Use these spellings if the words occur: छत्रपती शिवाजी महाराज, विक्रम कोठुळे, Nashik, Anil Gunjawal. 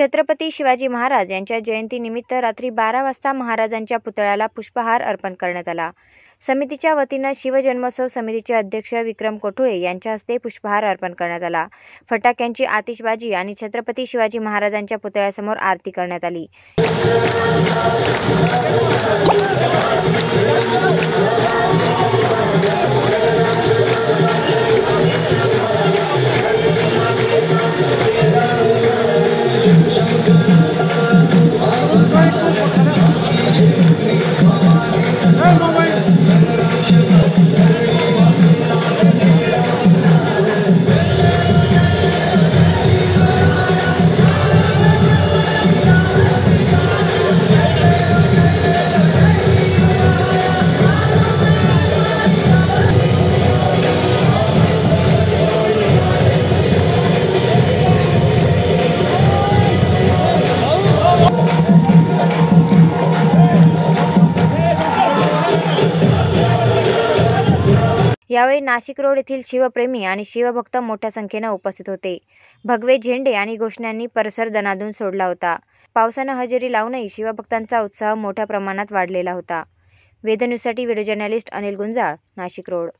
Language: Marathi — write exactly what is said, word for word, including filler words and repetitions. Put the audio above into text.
छत्रपती शिवाजी महाराज यांच्या जयंतीनिमित्त रात्री बारा वाजता महाराजांच्या पुतळ्याला पुष्पहार अर्पण करण्यात आला। समितीच्या वतीने शिव जन्मोत्सव समितीचे अध्यक्ष विक्रम कोठुळे यांच्या हस्ते पुष्पहार अर्पण करण्यात आला। फटाक्यांची आतिषबाजी आणि छत्रपती शिवाजी महाराजांच्या पुतळ्यासमोर आरती करण्यात आली। यावेळी नाशिक रोड येथील शिवप्रेमी आणि शिवभक्त मोठ्या संख्येने उपस्थित होते। भगवे झेंडे आणि घोषणांनी परिसर दणादून सोडला होता। पावसाने हजेरी लावूनही शिवभक्तांचा उत्साह मोठ्या प्रमाणात वाढलेला होता। वेद न्यूजसाठी video journalist Anil Gunjal, Nashik road.